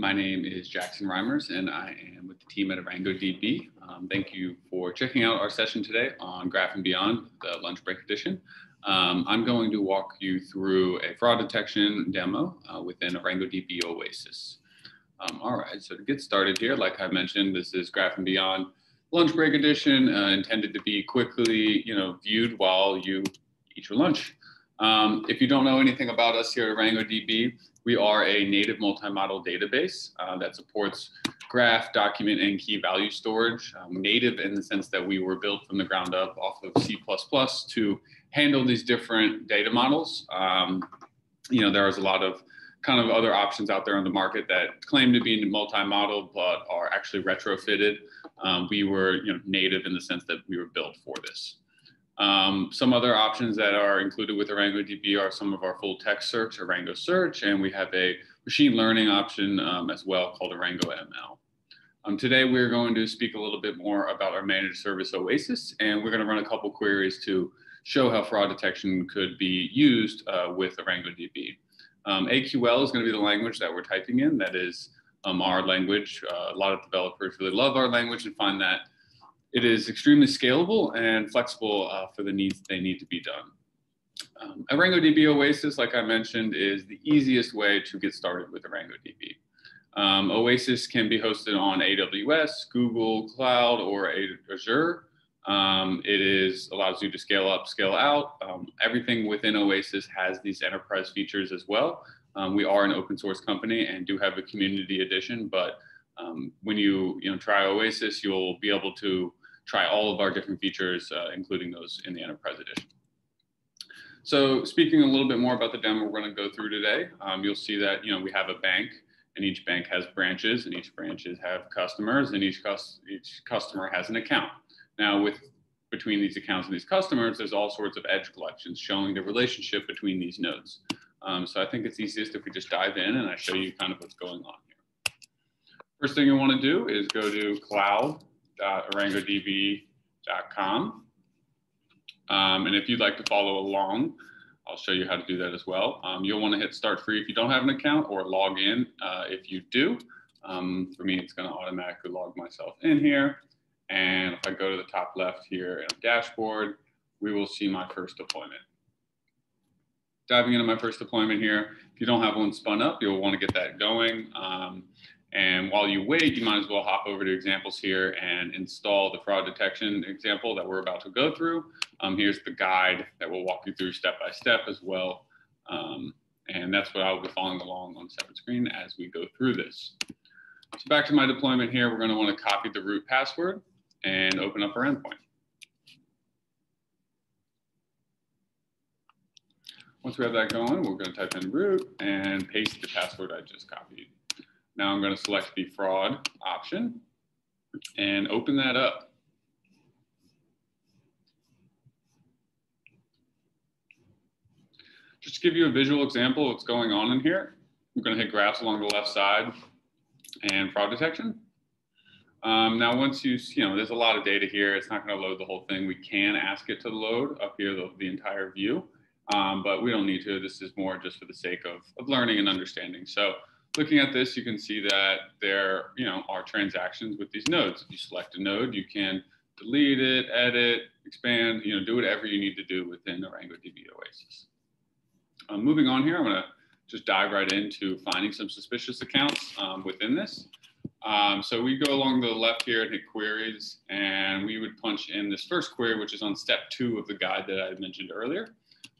My name is Jackson Reimers, and I am with the team at ArangoDB. Thank you for checking out our session today on Graph and Beyond, the lunch break edition. I'm going to walk you through a fraud detection demo within ArangoDB Oasis. All right, so to get started here, like I mentioned, this is Graph and Beyond lunch break edition, intended to be quickly viewed while you eat your lunch. If you don't know anything about us here at ArangoDB, we are a native multimodal database that supports graph, document, and key value storage. Native in the sense that we were built from the ground up off of C++ to handle these different data models. There is a lot of kind of other options out there on the market that claim to be multimodal but are actually retrofitted. We were native in the sense that we were built for this. Some other options that are included with ArangoDB are some of our full text search, Arango search, and we have a machine learning option as well called Arango ML. Today, we're going to speak a little bit more about our managed service Oasis, and we're going to run a couple queries to show how fraud detection could be used with ArangoDB. AQL is going to be the language that we're typing in. That is our language. A lot of developers really love our language and find that it is extremely scalable and flexible for the needs they need to be done. ArangoDB Oasis, like I mentioned, is the easiest way to get started with ArangoDB. Oasis can be hosted on AWS, Google Cloud, or Azure. It allows you to scale up, scale out. Everything within Oasis has these enterprise features as well. We are an open source company and do have a community edition, but when you try Oasis, you'll be able to try all of our different features, including those in the Enterprise Edition. So speaking a little bit more about the demo we're going to go through today, you'll see that we have a bank, and each bank has branches, and each branches have customers, and each customer has an account. Now, between these accounts and these customers, there's all sorts of edge collections showing the relationship between these nodes. So I think it's easiest if we just dive in and I show you kind of what's going on. First thing you want to do is go to cloud.ArangoDB.com. And if you'd like to follow along, I'll show you how to do that as well. You'll want to hit start free if you don't have an account, or log in if you do. For me, it's going to automatically log myself in here. And if I go to the top left here in dashboard, we will see my first deployment. Diving into my first deployment here, if you don't have one spun up, you'll want to get that going. And while you wait, you might as well hop over to examples here and install the fraud detection example that we're about to go through. Here's the guide that will walk you through step by step as well. And that's what I'll be following along on separate screen as we go through this. So back to my deployment here, we're going to want to copy the root password and open up our endpoint. Once we have that going, we're going to type in root and paste the password I just copied. Now I'm going to select the fraud option and open that up. Just to give you a visual example of what's going on in here, I'm going to hit graphs along the left side and fraud detection. Now once there's a lot of data here, it's not going to load the whole thing. We can ask it to load up here the entire view, but we don't need to. This is more just for the sake of learning and understanding. So looking at this, you can see that there are transactions with these nodes. If you select a node, you can delete it, edit, expand, do whatever you need to do within ArangoDB Oasis. Moving on here, I'm going to just dive right into finding some suspicious accounts within this. So we go along the left here and hit queries, and we would punch in this first query, which is on step 2 of the guide that I mentioned earlier.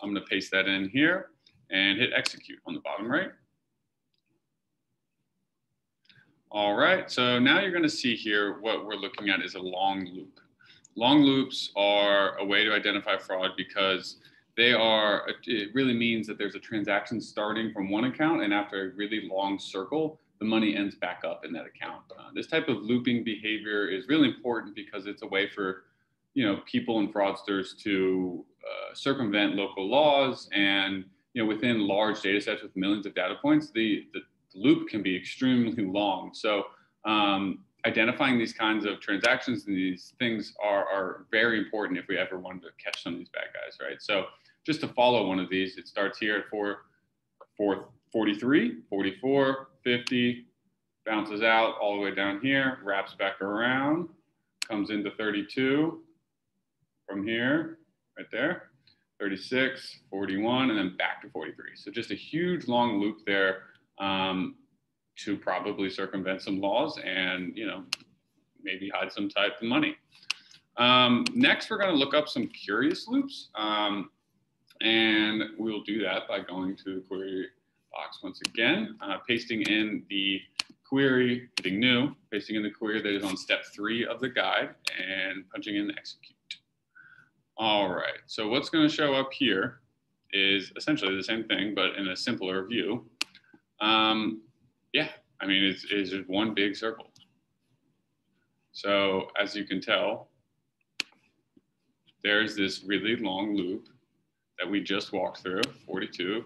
I'm going to paste that in here and hit execute on the bottom right. All right, so now you're going to see here what we're looking at is a long loop. Long loops are a way to identify fraud because it really means that there's a transaction starting from one account, and after a really long circle, the money ends back up in that account. This type of looping behavior is really important because it's a way for people and fraudsters to circumvent local laws, and within large data sets with millions of data points, the loop can be extremely long. So identifying these kinds of transactions and these things are very important if we ever wanted to catch some of these bad guys, right? So just to follow one of these, it starts here at 43, 44, 50, bounces out all the way down here, wraps back around, comes into 32 from here, right there, 36, 41, and then back to 43. So just a huge long loop there to probably circumvent some laws and, you know, maybe hide some type of money. Next, we're going to look up some curious loops. And we'll do that by going to the query box once again, pasting in the query, hitting new, pasting in the query that is on step 3 of the guide, and punching in execute. All right, so what's going to show up here is essentially the same thing, but in a simpler view. Yeah, I mean, it's just one big circle. So as you can tell, there's this really long loop that we just walked through, 42,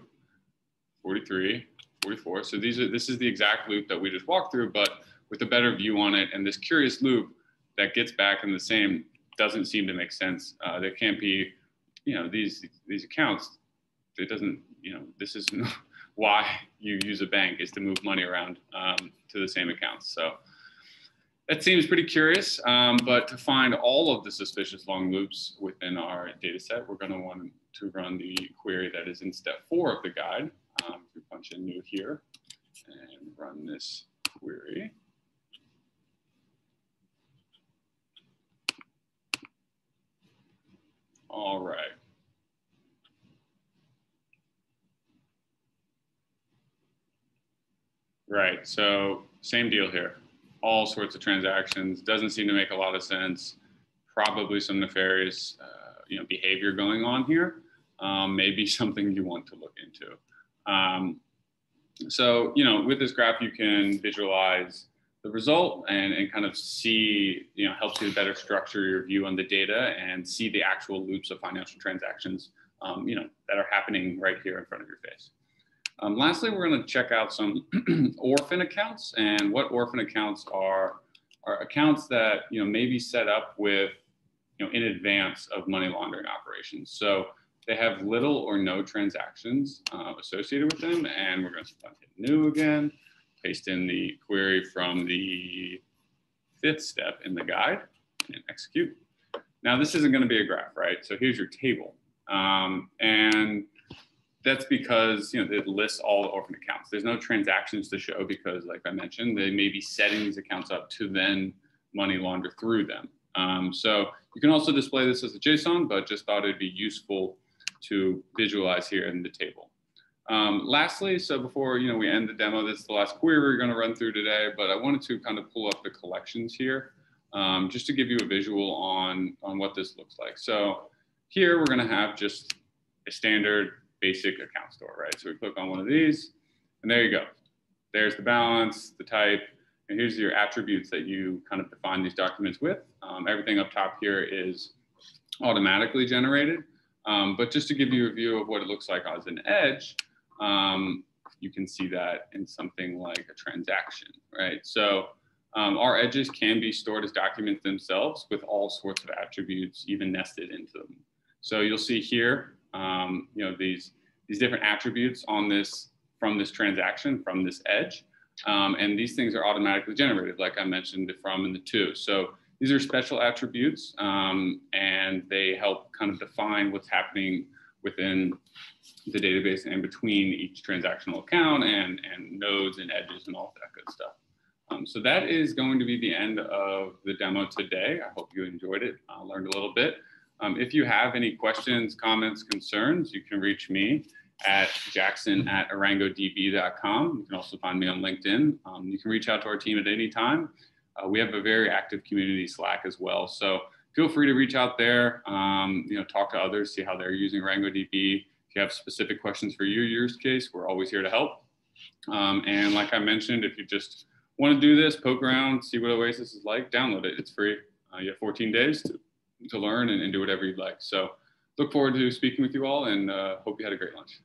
43, 44. So this is the exact loop that we just walked through, but with a better view on it. And this curious loop that gets back in the same doesn't seem to make sense. There can't be, you know, these accounts, it doesn't, you know, this is why you use a bank, is to move money around to the same accounts. So that seems pretty curious, but to find all of the suspicious long loops within our data set, we're gonna want to run the query that is in step 4 of the guide. We punch in new here and run this query. All right. Right, so same deal here. All sorts of transactions, doesn't seem to make a lot of sense. Probably some nefarious you know, behavior going on here. Maybe something you want to look into. So, you know, with this graph, you can visualize the result and kind of see, you know, helps you to better structure your view on the data and see the actual loops of financial transactions, you know, that are happening right here in front of your face. Lastly, we're going to check out some orphan accounts, and what orphan accounts are accounts that, you know, may be set up with, you know, in advance of money laundering operations. So they have little or no transactions associated with them, and we're going to hit new again, paste in the query from the 5th step in the guide, and execute. Now this isn't going to be a graph, right? So here's your table, and that's because, you know, it lists all the orphan accounts. There's no transactions to show because, like I mentioned, they may be setting these accounts up to then money launder through them. So you can also display this as a JSON, but just thought it'd be useful to visualize here in the table. Lastly, so before, you know, we end the demo, this is the last query we're going to run through today, but I wanted to kind of pull up the collections here just to give you a visual on what this looks like. So here we're going to have just a standard basic account store, right? So we click on one of these and there you go. There's the balance, the type, and here's your attributes that you kind of define these documents with. Everything up top here is automatically generated. But just to give you a view of what it looks like as an edge, you can see that in something like a transaction, right? So our edges can be stored as documents themselves with all sorts of attributes even nested into them. So you'll see here, you know, these different attributes on this, from this transaction, from this edge. And these things are automatically generated, like I mentioned, the from and the to. So these are special attributes, and they help kind of define what's happening within the database and between each transactional account and nodes and edges and all that good stuff. So that is going to be the end of the demo today. I hope you enjoyed it, learned a little bit. If you have any questions, comments, concerns, you can reach me at jackson@ArangoDB.com. You can also find me on LinkedIn. You can reach out to our team at any time. We have a very active community Slack as well. So feel free to reach out there, you know, talk to others, see how they're using ArangoDB. If you have specific questions for your use case, we're always here to help. And like I mentioned, if you just want to do this, poke around, see what Oasis is like, download it. It's free. You have 14 days to learn and do whatever you'd like. So look forward to speaking with you all, and hope you had a great lunch.